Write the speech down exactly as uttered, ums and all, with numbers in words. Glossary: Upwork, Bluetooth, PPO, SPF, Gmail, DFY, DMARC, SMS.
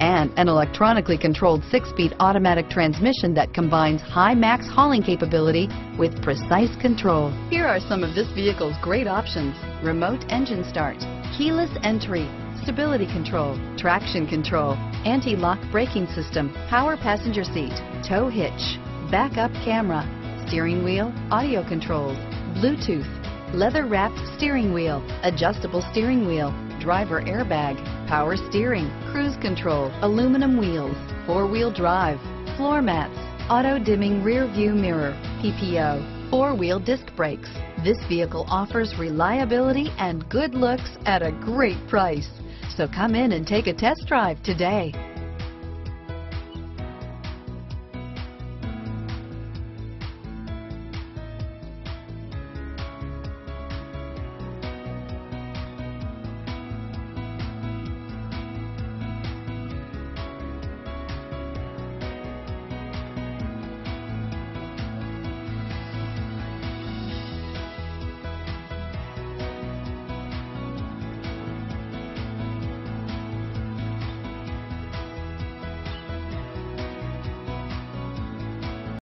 and an electronically controlled six-speed automatic transmission that combines high max hauling capability with precise control. Here are some of this vehicle's great options: remote engine start, keyless entry, stability control, traction control, anti-lock braking system, power passenger seat, tow hitch, backup camera, steering wheel audio controls, Bluetooth, leather-wrapped steering wheel, adjustable steering wheel, driver airbag, power steering, cruise control, aluminum wheels, four-wheel drive, floor mats, auto-dimming rear-view mirror, P P O, four-wheel disc brakes. This vehicle offers reliability and good looks at a great price. So come in and take a test drive today.